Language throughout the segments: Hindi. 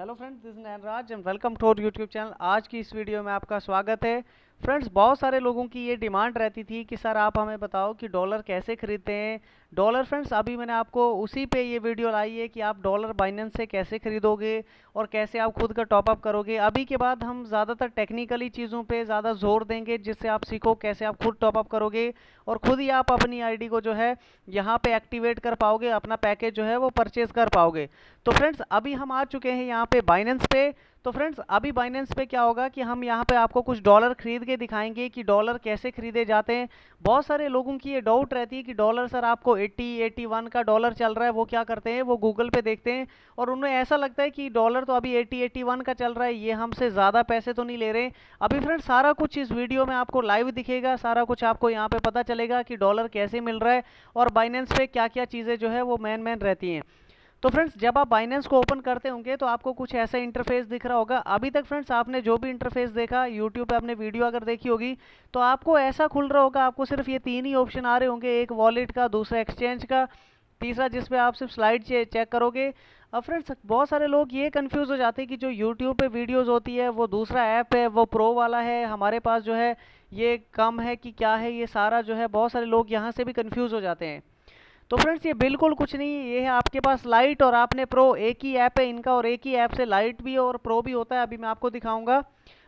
Hello friends, this is Nainraj and welcome to our YouTube channel. आज की इस वीडियो में आपका स्वागत है। फ्रेंड्स, बहुत सारे लोगों की ये डिमांड रहती थी कि सर आप हमें बताओ कि डॉलर कैसे खरीदते हैं। डॉलर फ्रेंड्स, अभी मैंने आपको उसी पे ये वीडियो लाई है कि आप डॉलर बाइनेंस से कैसे खरीदोगे और कैसे आप खुद का टॉपअप करोगे। अभी के बाद हम ज़्यादातर टेक्निकली चीज़ों पे ज़्यादा जोर देंगे, जिससे आप सीखो कैसे आप खुद टॉपअप करोगे और ख़ुद ही आप अपनी आईडी को जो है यहाँ पे एक्टिवेट कर पाओगे, अपना पैकेज जो है वो परचेज़ कर पाओगे। तो फ्रेंड्स, अभी हम आ चुके हैं यहाँ पर बाइनेंस पे। तो फ्रेंड्स, अभी बाइनेंस पे क्या होगा कि हम यहाँ पे आपको कुछ डॉलर खरीद के दिखाएंगे कि डॉलर कैसे खरीदे जाते हैं। बहुत सारे लोगों की ये डाउट रहती है कि डॉलर सर आपको 80-81 का डॉलर चल रहा है, वो क्या करते हैं, वो गूगल पे देखते हैं और उन्हें ऐसा लगता है कि डॉलर तो अभी 80-81 का चल रहा है, ये हमसे ज़्यादा पैसे तो नहीं ले रहे। अभी फ्रेंड्स, सारा कुछ इस वीडियो में आपको लाइव दिखेगा, सारा कुछ आपको यहाँ पर पता चलेगा कि डॉलर कैसे मिल रहा है और बाइनेंस पे क्या क्या चीज़ें जो है वो मेन रहती हैं। तो फ्रेंड्स, जब आप बाइनेंस को ओपन करते होंगे तो आपको कुछ ऐसा इंटरफेस दिख रहा होगा। अभी तक फ्रेंड्स, आपने जो भी इंटरफेस देखा, यूट्यूब पे आपने वीडियो अगर देखी होगी तो आपको ऐसा खुल रहा होगा। आपको सिर्फ ये 3 ही ऑप्शन आ रहे होंगे, एक वॉलेट का, दूसरा एक्सचेंज का, तीसरा जिसपे आप सिर्फ स्लाइड चेक करोगे। अब फ्रेंड्स, बहुत सारे लोग ये कंफ्यूज हो जाते हैं कि जो यूट्यूब पे वीडियोस होती है वो दूसरा ऐप है, वो प्रो वाला है, हमारे पास जो है ये कम है कि क्या है, ये सारा जो है बहुत सारे लोग यहाँ से भी कन्फ्यूज़ हो जाते हैं। तो फ्रेंड्स, ये बिल्कुल कुछ नहीं है, ये है आपके पास लाइट और आपने प्रो, एक ही ऐप है इनका और एक ही ऐप से लाइट भी और प्रो भी होता है। अभी मैं आपको दिखाऊंगा।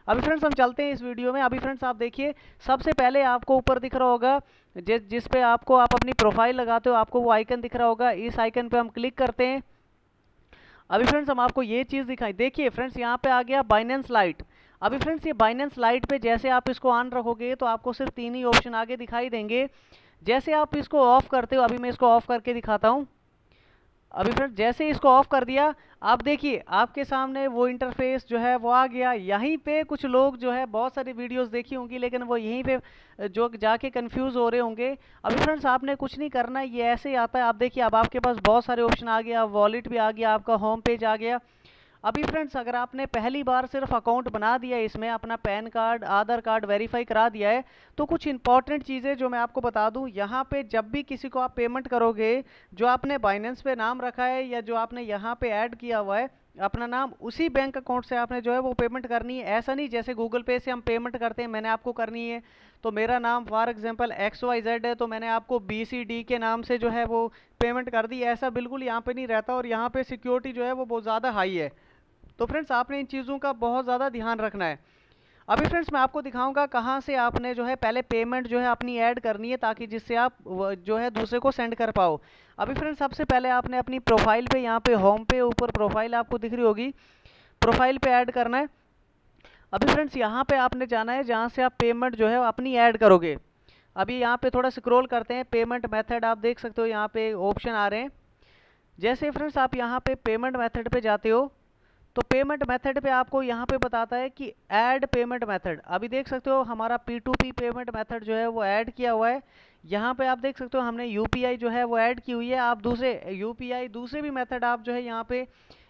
अभी फ्रेंड्स, हम चलते हैं इस वीडियो में। अभी फ्रेंड्स, आप देखिए, सबसे पहले आपको ऊपर दिख रहा होगा जिस पे आपको आप अपनी प्रोफाइल लगाते हो, आपको वो आइकन दिख रहा होगा। इस आइकन पर हम क्लिक करते हैं। अभी फ्रेंड्स, हम आपको ये चीज़ दिखाई, देखिए फ्रेंड्स, यहाँ पर आ गया बाइनेंस लाइट। अभी फ्रेंड्स, ये बाइनेंस लाइट पर जैसे आप इसको ऑन रखोगे तो आपको सिर्फ 3 ही ऑप्शन आगे दिखाई देंगे। जैसे आप इसको ऑफ़ करते हो, अभी मैं इसको ऑफ़ करके दिखाता हूँ। अभी फ्रेंड्स, जैसे इसको ऑफ़ कर दिया, आप देखिए आपके सामने वो इंटरफेस जो है वो आ गया। यहीं पे कुछ लोग जो है बहुत सारी वीडियोस देखी होंगी, लेकिन वो यहीं पे जो जाके कंफ्यूज हो रहे होंगे। अभी फ्रेंड्स, आपने कुछ नहीं करना, ये ऐसे ही आता है। आप देखिए, अब आपके पास बहुत सारे ऑप्शन आ गया, वॉलेट भी आ गया, आपका होम पेज आ गया। अभी फ्रेंड्स, अगर आपने पहली बार सिर्फ अकाउंट बना दिया, इसमें अपना PAN card, Aadhaar card verify करा दिया है, तो कुछ इंपॉर्टेंट चीज़ें जो मैं आपको बता दूं, यहाँ पे जब भी किसी को आप पेमेंट करोगे, जो आपने बाइनेंस पे नाम रखा है या जो आपने यहाँ पे ऐड किया हुआ है अपना नाम, उसी बैंक अकाउंट से आपने जो है वो पेमेंट करनी है। ऐसा नहीं जैसे गूगल पे से हम पेमेंट करते हैं, मैंने आपको करनी है तो मेरा नाम फॉर एग्जांपल XYZ है, तो मैंने आपको BCD के नाम से जो है वो पेमेंट कर दी, ऐसा बिल्कुल यहाँ पे नहीं रहता। और यहाँ पे सिक्योरिटी जो है वो बहुत ज़्यादा हाई है। तो फ्रेंड्स, आपने इन चीज़ों का बहुत ज़्यादा ध्यान रखना है। अभी फ्रेंड्स, मैं आपको दिखाऊंगा कहाँ से आपने जो है पहले पेमेंट जो है अपनी ऐड करनी है, ताकि जिससे आप जो है दूसरे को सेंड कर पाओ। अभी फ्रेंड्स, सबसे पहले आपने अपनी प्रोफाइल पे, यहाँ पे होम पे ऊपर प्रोफाइल आपको दिख रही होगी, प्रोफाइल पे ऐड करना है। अभी फ्रेंड्स, यहाँ पे आपने जाना है जहाँ से आप पेमेंट जो है अपनी ऐड करोगे। अभी यहाँ पर थोड़ा स्क्रोल करते हैं, पेमेंट मैथड आप देख सकते हो, यहाँ पर ऑप्शन आ रहे हैं। जैसे फ्रेंड्स, आप यहाँ पर पेमेंट मैथड पर जाते हो तो पेमेंट मेथड पे आपको यहाँ पे बताता है कि ऐड पेमेंट मेथड। अभी देख सकते हो हमारा P2P पेमेंट मेथड जो है वो ऐड किया हुआ है। यहाँ पे आप देख सकते हो हमने UPI जो है वो ऐड की हुई है। आप दूसरे UPI, दूसरे भी मेथड आप जो है यहाँ पे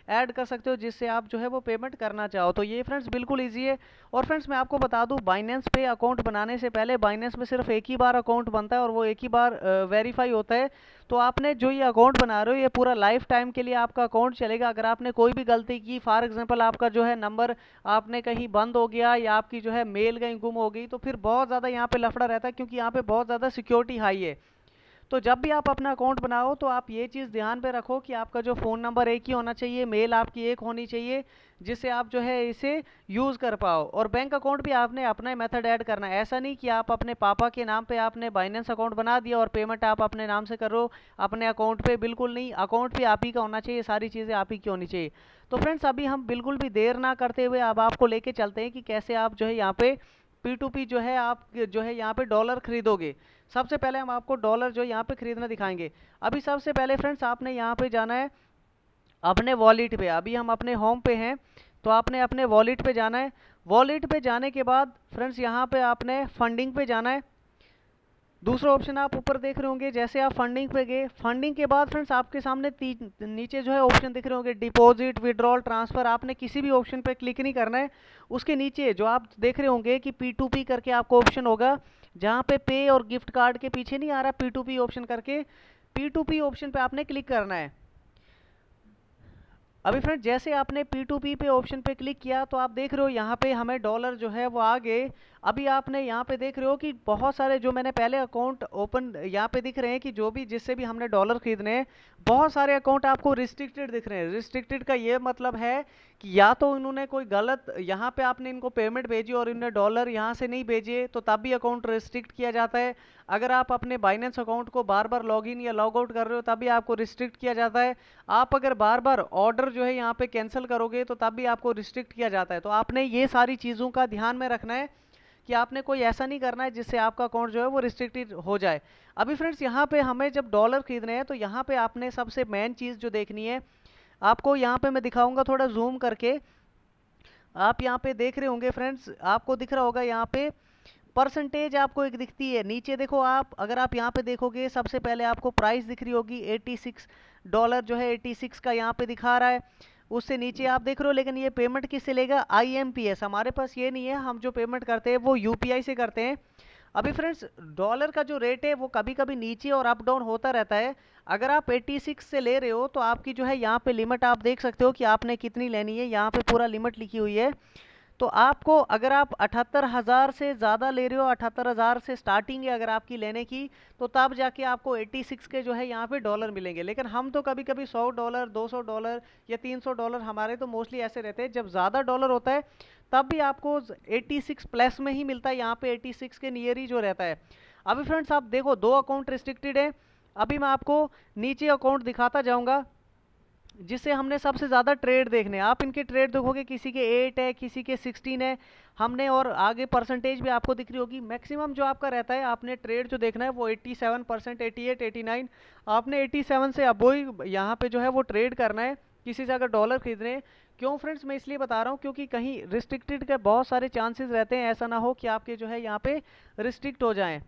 ऐड कर सकते हो, जिससे आप जो है वो पेमेंट करना चाहो। तो ये फ्रेंड्स बिल्कुल ईजी है। और फ्रेंड्स, मैं आपको बता दूँ, बाइनेंस पे अकाउंट बनाने से पहले, बाइनेंस में सिर्फ एक ही बार अकाउंट बनता है और वो एक ही बार वेरीफाई होता है। तो आपने जो ये अकाउंट बना रहे हो, ये पूरा लाइफ टाइम के लिए आपका अकाउंट चलेगा। अगर आपने कोई भी गलती की, फॉर एग्जांपल आपका जो है नंबर आपने कहीं बंद हो गया या आपकी जो है मेल कहीं गुम हो गई, तो फिर बहुत ज़्यादा यहाँ पर लफड़ा रहता है, क्योंकि यहाँ पर बहुत ज़्यादा सिक्योरिटी हाई है। तो जब भी आप अपना अकाउंट बनाओ तो आप ये चीज़ ध्यान पे रखो कि आपका जो फ़ोन नंबर एक ही होना चाहिए, मेल आपकी एक होनी चाहिए, जिससे आप जो है इसे यूज़ कर पाओ। और बैंक अकाउंट भी आपने अपना मेथड ऐड करना है। ऐसा नहीं कि आप अपने पापा के नाम पे आपने बाइनेंस अकाउंट बना दिया और पेमेंट आप अपने नाम से करो, अपने अकाउंट पे बिल्कुल नहीं। अकाउंट भी आप ही का होना चाहिए, सारी चीज़ें आप ही की होनी चाहिए। तो फ्रेंड्स, अभी हम बिल्कुल भी देर ना करते हुए अब आपको लेके चलते हैं कि कैसे आप जो है यहाँ पर P2P जो है आप जो है यहाँ पे डॉलर खरीदोगे। सबसे पहले हम आपको डॉलर जो यहाँ पे ख़रीदना दिखाएंगे। अभी सबसे पहले फ्रेंड्स, आपने यहाँ पे जाना है अपने वॉलेट पे। अभी हम अपने होम पे हैं, तो आपने अपने वॉलेट पे जाना है। वॉलेट पे जाने के बाद फ्रेंड्स, यहाँ पे आपने फंडिंग पे जाना है। दूसरा ऑप्शन आप ऊपर देख रहे होंगे। जैसे आप फंडिंग पे गए, फंडिंग के बाद फ्रेंड्स, आपके सामने नीचे जो है ऑप्शन दिख रहे होंगे, डिपॉजिट, विड्रॉल, ट्रांसफ़र। आपने किसी भी ऑप्शन पे क्लिक नहीं करना है। उसके नीचे जो आप देख रहे होंगे कि P2P करके आपको ऑप्शन होगा, जहाँ पे पे और गिफ्ट कार्ड के पीछे नहीं आ रहा P2P ऑप्शन करके, P2P ऑप्शन पर आपने क्लिक करना है। अभी फ्रेंड जैसे आपने P2P पे ऑप्शन पे क्लिक किया तो आप देख रहे हो यहाँ पे हमें डॉलर जो है वो आ गए। अभी आपने यहाँ पे देख रहे हो कि बहुत सारे जो मैंने पहले अकाउंट ओपन यहाँ पे दिख रहे हैं कि जो भी जिससे भी हमने डॉलर खरीदने हैं, बहुत सारे अकाउंट आपको रिस्ट्रिक्टेड दिख रहे हैं। रिस्ट्रिक्टेड का ये मतलब है कि या तो इन्होंने कोई गलत यहाँ पर आपने इनको पेमेंट भेजी और इन्होंने डॉलर यहाँ से नहीं भेजे तो तब भी अकाउंट रिस्ट्रिक्ट किया जाता है। अगर आप अपने Binance अकाउंट को बार बार लॉग इन या लॉग आउट कर रहे हो तब भी आपको रिस्ट्रिक्ट किया जाता है। आप अगर बार बार ऑर्डर जो है यहाँ पे कैंसिल करोगे तो तब भी आपको रिस्ट्रिक्ट किया जाता है। तो आपने ये सारी चीज़ों का ध्यान में रखना है कि आपने कोई ऐसा नहीं करना है जिससे आपका अकाउंट जो है वो रिस्ट्रिक्टेड हो जाए। अभी फ्रेंड्स यहाँ पे हमें जब डॉलर खरीदने हैं तो यहाँ पे आपने सबसे मेन चीज़ जो देखनी है, आपको यहाँ पे मैं दिखाऊँगा थोड़ा जूम करके। आप यहाँ पे देख रहे होंगे फ्रेंड्स, आपको दिख रहा होगा यहाँ पे परसेंटेज आपको एक दिखती है। नीचे देखो आप, अगर आप यहाँ पे देखोगे सबसे पहले आपको प्राइस दिख रही होगी $86 जो है 86 का यहाँ पे दिखा रहा है। उससे नीचे आप देख रहे हो, लेकिन ये पेमेंट किससे लेगा, IMPS। हमारे पास ये नहीं है, हम जो पेमेंट करते हैं वो UPI से करते हैं। अभी फ्रेंड्स डॉलर का जो रेट है वो कभी कभी नीचे और अप डाउन होता रहता है। अगर आप 86 से ले रहे हो तो आपकी जो है यहाँ पे लिमिट आप देख सकते हो कि आपने कितनी लेनी है, यहाँ पे पूरा लिमिट लिखी हुई है। तो आपको अगर आप 78,000 से ज़्यादा ले रहे हो, 78,000 से स्टार्टिंग है अगर आपकी लेने की, तो तब जाके आपको 86 के जो है यहाँ पे डॉलर मिलेंगे। लेकिन हम तो कभी कभी $100, $200 या $300 हमारे तो मोस्टली ऐसे रहते हैं। जब ज़्यादा डॉलर होता है तब भी आपको 86 प्लस में ही मिलता है, यहाँ पे 86 के नियर ही जो रहता है। अभी फ्रेंड्स आप देखो दो अकाउंट रिस्ट्रिक्टेड है। अभी मैं आपको नीचे अकाउंट दिखाता जाऊँगा जिससे हमने सबसे ज़्यादा ट्रेड देखने। आप इनके ट्रेड देखोगे किसी के 8 है, किसी के 16 है हमने, और आगे परसेंटेज भी आपको दिख रही होगी। मैक्सिमम जो आपका रहता है, आपने ट्रेड जो देखना है वो 87%, 88, 89, आपने 87 से अबो ही यहाँ पे जो है वो ट्रेड करना है किसी से अगर डॉलर खरीदने। क्यों फ्रेंड्स मैं इसलिए बता रहा हूँ क्योंकि कहीं रिस्ट्रिक्टेड के बहुत सारे चांसेस रहते हैं, ऐसा ना हो कि आपके जो है यहाँ पर रिस्ट्रिक्ट हो जाएँ।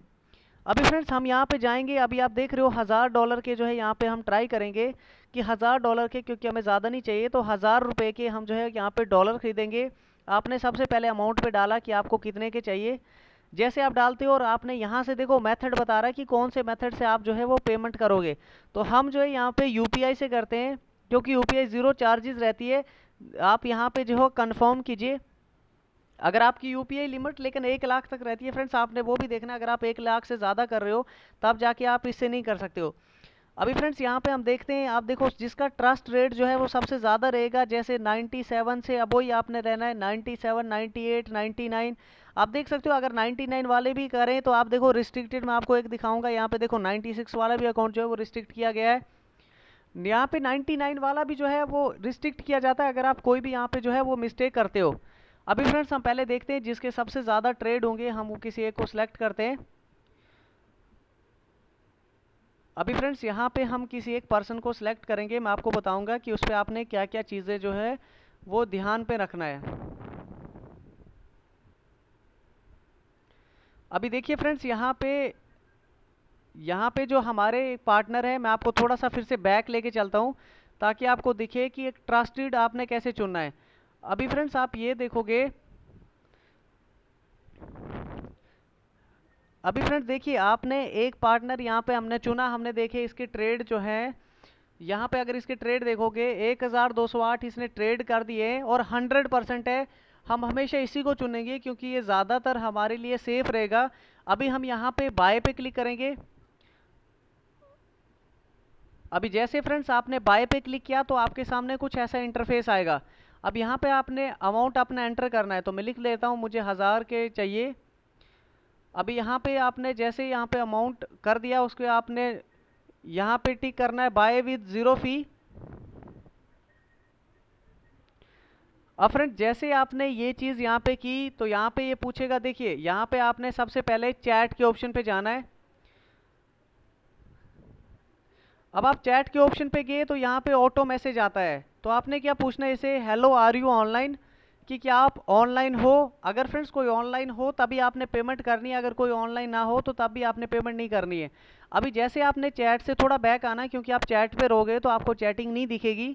अभी फ्रेंड्स हम यहाँ पे जाएंगे। अभी आप देख रहे हो $1,000 के जो है यहाँ पे हम ट्राई करेंगे कि $1,000 के, क्योंकि हमें ज़्यादा नहीं चाहिए, तो ₹1,000 के हम जो है यहाँ पे डॉलर खरीदेंगे। आपने सबसे पहले अमाउंट पे डाला कि आपको कितने के चाहिए। जैसे आप डालते हो और आपने यहाँ से देखो मेथड बता रहा है कि कौन से मेथड से आप जो है वो पेमेंट करोगे। तो हम जो है यहाँ पर UPI से करते हैं क्योंकि UPI 0 चार्जेज़ रहती है। आप यहाँ पर जो हो कन्फर्म कीजिए। अगर आपकी UPI लिमिट लेकिन 1 लाख तक रहती है फ्रेंड्स, आपने वो भी देखना। अगर आप 1 लाख से ज़्यादा कर रहे हो तब जाके आप इससे नहीं कर सकते हो। अभी फ्रेंड्स यहाँ पे हम देखते हैं, आप देखो जिसका ट्रस्ट रेट जो है वो सबसे ज़्यादा रहेगा, जैसे 97 से अबो ही आपने रहना है, 97, 98, 99 आप देख सकते हो। अगर 99 वाले भी करें तो आप देखो रिस्ट्रिक्टेड में आपको एक दिखाऊँगा। यहाँ पर देखो 96 वाला भी अकाउंट जो है वो रिस्ट्रिक्ट किया गया है, यहाँ पर 99 वाला भी जो है वो रिस्ट्रिक्ट किया जाता है अगर आप कोई भी यहाँ पर जो है वो मिस्टेक करते हो। अभी फ्रेंड्स हम पहले देखते हैं जिसके सबसे ज़्यादा ट्रेड होंगे, हम किसी एक को सिलेक्ट करते हैं। अभी फ्रेंड्स यहाँ पे हम किसी एक पर्सन को सिलेक्ट करेंगे, मैं आपको बताऊंगा कि उस पर आपने क्या क्या चीज़ें जो है वो ध्यान पे रखना है। अभी देखिए फ्रेंड्स यहाँ पे जो हमारे पार्टनर है, मैं आपको थोड़ा सा फिर से बैक लेके चलता हूँ ताकि आपको दिखे कि एक ट्रस्टेड आपने कैसे चुनना है। अभी फ्रेंड्स आप ये देखोगे, अभी फ्रेंड्स देखिए आपने एक पार्टनर यहाँ पे हमने चुना, हमने देखे इसके ट्रेड जो है यहाँ पे, अगर इसके ट्रेड देखोगे 1208 इसने ट्रेड कर दिए और 100% है। हम हमेशा इसी को चुनेंगे क्योंकि ये ज़्यादातर हमारे लिए सेफ रहेगा। अभी हम यहाँ पे बाय पे क्लिक करेंगे। अभी जैसे फ्रेंड्स आपने बाय पे क्लिक किया तो आपके सामने कुछ ऐसा इंटरफेस आएगा। अब यहाँ पे आपने अमाउंट अपना एंटर करना है, तो मैं लिख लेता हूँ मुझे 1000 के चाहिए। अभी यहाँ पे आपने जैसे यहाँ पे अमाउंट कर दिया, उसके आपने यहाँ पे टिक करना है बाय विद 0 फी। अब फ्रेंड जैसे आपने ये चीज़ यहाँ पे की तो यहाँ पे ये पूछेगा। देखिए यहाँ पे आपने सबसे पहले चैट के ऑप्शन पे जाना है। अब आप चैट के ऑप्शन पे गए तो यहाँ पे ऑटो मैसेज आता है, तो आपने क्या पूछना है इसे, हेलो आर यू ऑनलाइन, कि क्या आप ऑनलाइन हो। अगर फ्रेंड्स कोई ऑनलाइन हो तभी आपने पेमेंट करनी है, अगर कोई ऑनलाइन ना हो तो तभी आपने पेमेंट नहीं करनी है। अभी जैसे आपने चैट से थोड़ा बैक आना है क्योंकि आप चैट पे रहोगे तो आपको चैटिंग नहीं दिखेगी।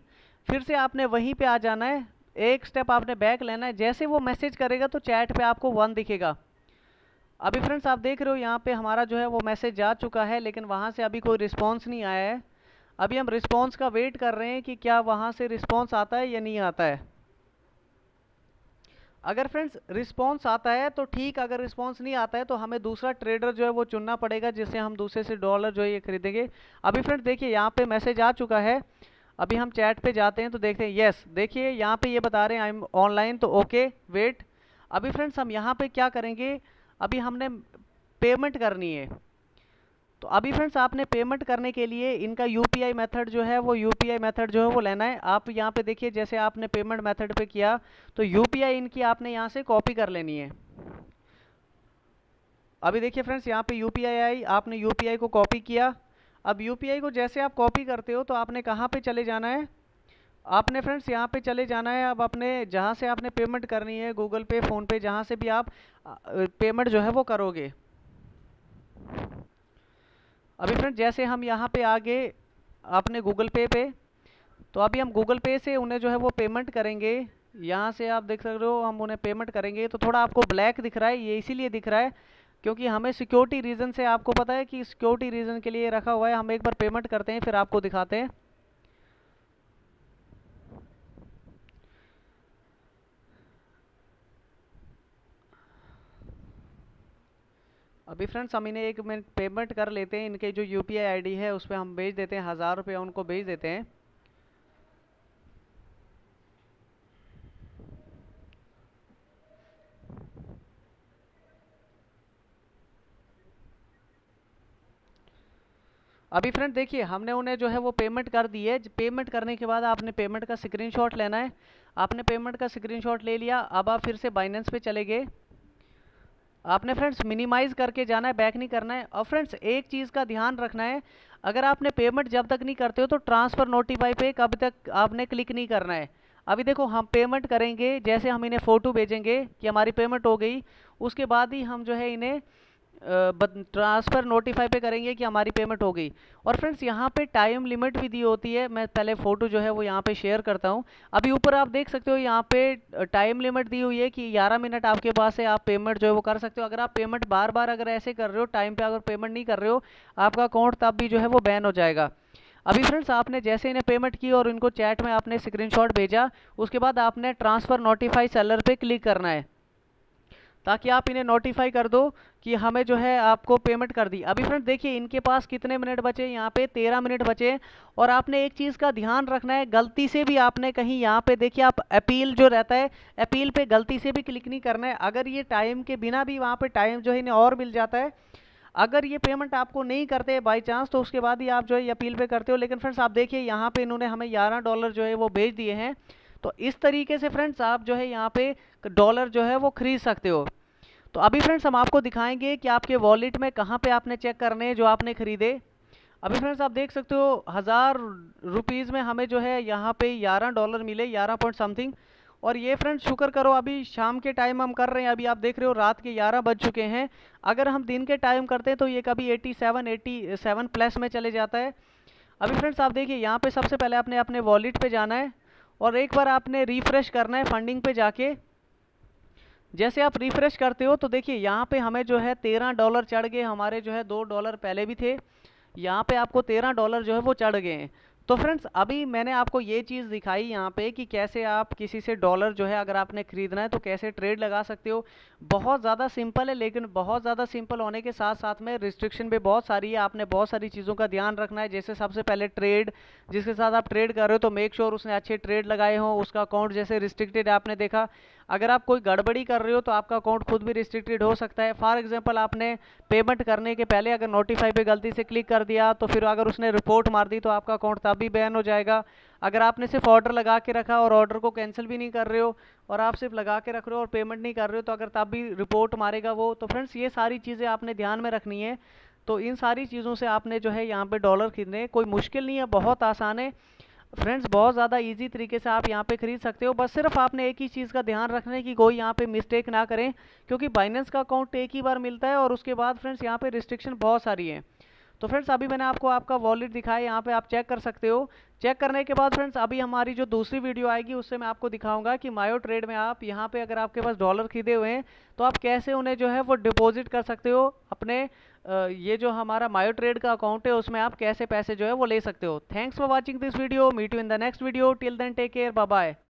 फिर से आपने वहीं पर आ जाना है, एक स्टेप आपने बैक लेना है। जैसे वो मैसेज करेगा तो चैट पर आपको 1 दिखेगा। अभी फ्रेंड्स आप देख रहे हो यहाँ पर हमारा जो है वो मैसेज जा चुका है, लेकिन वहाँ से अभी कोई रिस्पॉन्स नहीं आया है। अभी हम रिस्पॉन्स का वेट कर रहे हैं कि क्या वहाँ से रिस्पॉन्स आता है या नहीं आता है। अगर फ्रेंड्स रिस्पॉन्स आता है तो ठीक, अगर रिस्पॉन्स नहीं आता है तो हमें दूसरा ट्रेडर जो है वो चुनना पड़ेगा जिससे हम दूसरे से डॉलर जो है ये खरीदेंगे। अभी फ्रेंड्स देखिए यहाँ पे मैसेज आ चुका है, अभी हम चैट पे जाते हैं तो देखते हैं। येस देखिए यहाँ पे ये बता रहे हैं आई एम ऑनलाइन, तो ओके वेट। अभी फ्रेंड्स हम यहाँ पे क्या करेंगे, अभी हमने पेमेंट करनी है। तो अभी फ्रेंड्स आपने पेमेंट करने के लिए इनका यूपीआई मेथड जो है वो लेना है। आप यहाँ पे देखिए जैसे आपने पेमेंट मेथड पे किया तो यूपीआई इनकी आपने यहाँ से कॉपी कर लेनी है। अभी देखिए फ्रेंड्स यहाँ पे यूपीआई आई, आपने यूपीआई को कॉपी किया। अब यूपीआई को जैसे आप कॉपी करते हो तो आपने कहाँ पे चले जाना है, आपने फ्रेंड्स यहाँ पे चले जाना है। अब आपने जहाँ से आपने पेमेंट करनी है, गूगल पे, फ़ोनपे, जहाँ से भी आप पेमेंट जो है वो करोगे। अभी फ्रेंड्स जैसे हम यहाँ पे आगे आपने गूगल पे तो अभी हम गूगल पे से उन्हें जो है वो पेमेंट करेंगे। यहाँ से आप देख सकते हो हम उन्हें पेमेंट करेंगे। तो थोड़ा आपको ब्लैक दिख रहा है, ये इसीलिए दिख रहा है क्योंकि हमें सिक्योरिटी रीज़न से, आपको पता है कि सिक्योरिटी रीज़न के लिए रखा हुआ है। हम एक बार पेमेंट करते हैं फिर आपको दिखाते हैं। अभी फ्रेंड्स हम इन्हें 1 मिनट पेमेंट कर लेते हैं, इनके जो यूपीआई आईडी है उस पर हम भेज देते हैं 1000 रुपये उनको भेज देते हैं। अभी फ्रेंड देखिए हमने उन्हें जो है वो पेमेंट कर दी है। पेमेंट करने के बाद आपने पेमेंट का स्क्रीनशॉट लेना है। आपने पेमेंट का स्क्रीनशॉट ले लिया। अब आप फिर से बाइनेंस पे चले गए। आपने फ्रेंड्स मिनिमाइज़ करके जाना है, बैक नहीं करना है। और फ्रेंड्स एक चीज़ का ध्यान रखना है, अगर आपने पेमेंट जब तक नहीं करते हो तो ट्रांसफ़र नोटिफाई पे कब तक आपने क्लिक नहीं करना है। अभी देखो हम पेमेंट करेंगे, जैसे हम इन्हें फ़ोटो भेजेंगे कि हमारी पेमेंट हो गई, उसके बाद ही हम जो है इन्हें ट्रांसफ़र नोटिफाई पे करेंगे कि हमारी पेमेंट हो गई। और फ्रेंड्स यहाँ पे टाइम लिमिट भी दी होती है। मैं पहले फ़ोटो जो है वो यहाँ पे शेयर करता हूँ। अभी ऊपर आप देख सकते हो यहाँ पे टाइम लिमिट दी हुई है कि 11 मिनट आपके पास है, आप पेमेंट जो है वो कर सकते हो। अगर आप पेमेंट बार बार अगर ऐसे कर रहे हो, टाइम पर अगर पेमेंट नहीं कर रहे हो, आपका अकाउंट तब भी जो है वो बैन हो जाएगा। अभी फ्रेंड्स आपने जैसे इन्हें पेमेंट की और इनको चैट में आपने स्क्रीनशॉट भेजा, उसके बाद आपने ट्रांसफ़र नोटिफाई सेलर पर क्लिक करना है ताकि आप इन्हें नोटिफाई कर दो कि हमें जो है आपको पेमेंट कर दी। अभी फ्रेंड्स देखिए इनके पास कितने मिनट बचे, यहाँ पे 13 मिनट बचे। और आपने एक चीज़ का ध्यान रखना है, गलती से भी आपने कहीं यहाँ पे देखिए आप अपील जो रहता है, अपील पे गलती से भी क्लिक नहीं करना है। अगर ये टाइम के बिना भी वहाँ पे टाइम जो है इन्हें और मिल जाता है, अगर ये पेमेंट आपको नहीं करते बाई चांस तो उसके बाद ही आप जो है अपील पे करते हो। लेकिन फ्रेंड्स आप देखिए यहाँ पर इन्होंने हमें $11 जो है वो भेज दिए हैं। तो इस तरीके से फ्रेंड्स आप जो है यहाँ पे डॉलर जो है वो खरीद सकते हो। तो अभी फ्रेंड्स हम आपको दिखाएंगे कि आपके वॉलेट में कहाँ पे आपने चेक करने हैं जो आपने ख़रीदे। अभी फ्रेंड्स आप देख सकते हो 1000 रुपीज़ में हमें जो है यहाँ पे $11 मिले, 11 पॉइंट समथिंग। और ये फ्रेंड्स शुक्र करो अभी शाम के टाइम हम कर रहे हैं। अभी आप देख रहे हो रात के 11 बज चुके हैं। अगर हम दिन के टाइम करते हैं तो ये कभी 87 प्लस में चले जाता है। अभी फ्रेंड्स आप देखिए यहाँ पर सबसे पहले आपने अपने वॉलेट पर जाना है और एक बार आपने रिफ़्रेश करना है फंडिंग पे जाके। जैसे आप रिफ़्रेश करते हो तो देखिए यहाँ पे हमें जो है $13 चढ़ गए, हमारे जो है $2 पहले भी थे, यहाँ पे आपको $13 जो है वो चढ़ गए हैं। तो फ्रेंड्स अभी मैंने आपको ये चीज़ दिखाई यहाँ पे कि कैसे आप किसी से डॉलर जो है अगर आपने ख़रीदना है तो कैसे ट्रेड लगा सकते हो। बहुत ज़्यादा सिंपल है, लेकिन बहुत ज़्यादा सिंपल होने के साथ साथ में रिस्ट्रिक्शन भी बहुत सारी है। आपने बहुत सारी चीज़ों का ध्यान रखना है, जैसे सबसे पहले ट्रेड जिसके साथ आप ट्रेड कर रहे हो तो मेक श्योर उसने अच्छे ट्रेड लगाए हों, उसका अकाउंट जैसे रिस्ट्रिक्टेड आपने देखा। अगर आप कोई गड़बड़ी कर रहे हो तो आपका अकाउंट खुद भी रिस्ट्रिक्टेड हो सकता है। फॉर एग्जांपल आपने पेमेंट करने के पहले अगर नोटिफाई पे गलती से क्लिक कर दिया तो फिर अगर उसने रिपोर्ट मार दी तो आपका अकाउंट तब भी बैन हो जाएगा। अगर आपने सिर्फ ऑर्डर लगा के रखा और ऑर्डर को कैंसिल भी नहीं कर रहे हो और आप सिर्फ लगा के रख रहे हो और पेमेंट नहीं कर रहे हो तो अगर तब भी रिपोर्ट मारेगा वो। तो फ्रेंड्स ये सारी चीज़ें आपने ध्यान में रखनी है। तो इन सारी चीज़ों से आपने जो है यहाँ पर डॉलर खरीदने, कोई मुश्किल नहीं है, बहुत आसान है फ्रेंड्स, बहुत ज़्यादा इजी तरीके से आप यहाँ पे ख़रीद सकते हो। बस सिर्फ आपने एक ही चीज़ का ध्यान रखना है कि कोई यहाँ पे मिस्टेक ना करें, क्योंकि बाइनेंस का अकाउंट एक ही बार मिलता है और उसके बाद फ्रेंड्स यहाँ पे रिस्ट्रिक्शन बहुत सारी है। तो फ्रेंड्स अभी मैंने आपको आपका वॉलेट दिखाया, यहाँ पे आप चेक कर सकते हो। चेक करने के बाद फ्रेंड्स अभी हमारी जो दूसरी वीडियो आएगी उससे मैं आपको दिखाऊंगा कि MyTrade में आप यहाँ पे अगर आपके पास डॉलर खरीदे हुए हैं तो आप कैसे उन्हें जो है वो डिपॉजिट कर सकते हो अपने ये जो हमारा MyTrade का अकाउंट है उसमें आप कैसे पैसे जो है वो ले सकते हो। Thanks for watching this video, meet you in the next video, till then take care, bye bye.